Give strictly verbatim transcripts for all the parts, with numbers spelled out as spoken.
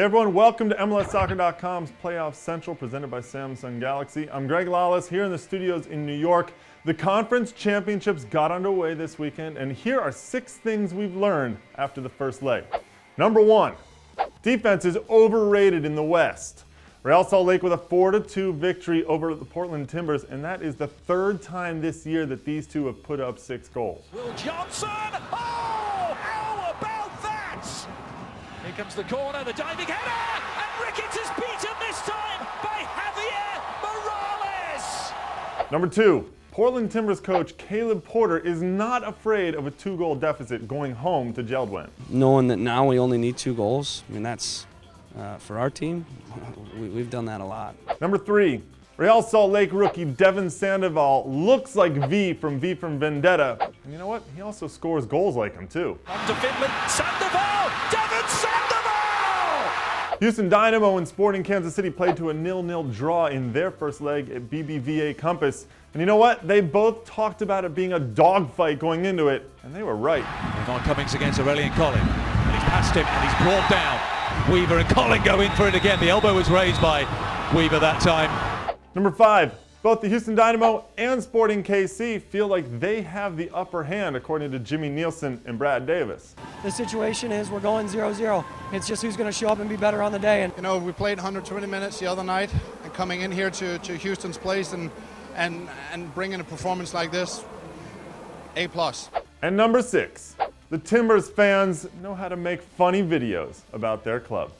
Hey everyone, welcome to M L S soccer dot com's Playoff Central presented by Samsung Galaxy. I'm Greg Lalas here in the studios in New York. The Conference Championships got underway this weekend, and here are six things we've learned after the first leg. Number one, defense is overrated in the West. Real Salt Lake with a four to two victory over the Portland Timbers, and that is the third time this year that these two have put up six goals. Will Johnson! Oh! How about that? Here comes the corner, the diving header, and Ricketts is beaten this time by Javier Morales! Number two, Portland Timbers coach Caleb Porter is not afraid of a two-goal deficit going home to Geldwin. Knowing that now we only need two goals, I mean, that's, uh, for our team, we, we've done that a lot. Number three, Real Salt Lake rookie Devin Sandoval looks like V from V for Vendetta. And you know what? He also scores goals like him, too. Up to Finland, Sandoval! Devin Sandoval! Houston Dynamo and Sporting Kansas City played to a nil nil draw in their first leg at B B V A Compass. And you know what? They both talked about it being a dogfight going into it, and they were right. Ivan Cummings against Aurelien Collin. And he's passed him, and he's brought down. Weaver and Collin go in for it again. The elbow was raised by Weaver that time. Number five, both the Houston Dynamo and Sporting K C feel like they have the upper hand, according to Jimmy Nielsen and Brad Davis. The situation is we're going zero zero. It's just who's going to show up and be better on the day. And you know, we played one hundred twenty minutes the other night, and coming in here to, to Houston's place and, and, and bringing a performance like this, A plus. And number six, the Timbers fans know how to make funny videos about their club.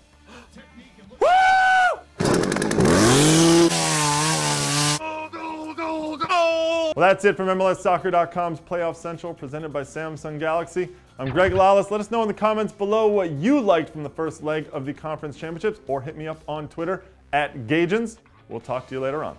Well, that's it from M L S soccer dot com's Playoff Central presented by Samsung Galaxy. I'm Greg Lalas. Let us know in the comments below what you liked from the first leg of the Conference Championships, or hit me up on Twitter at Gagens. We'll talk to you later on.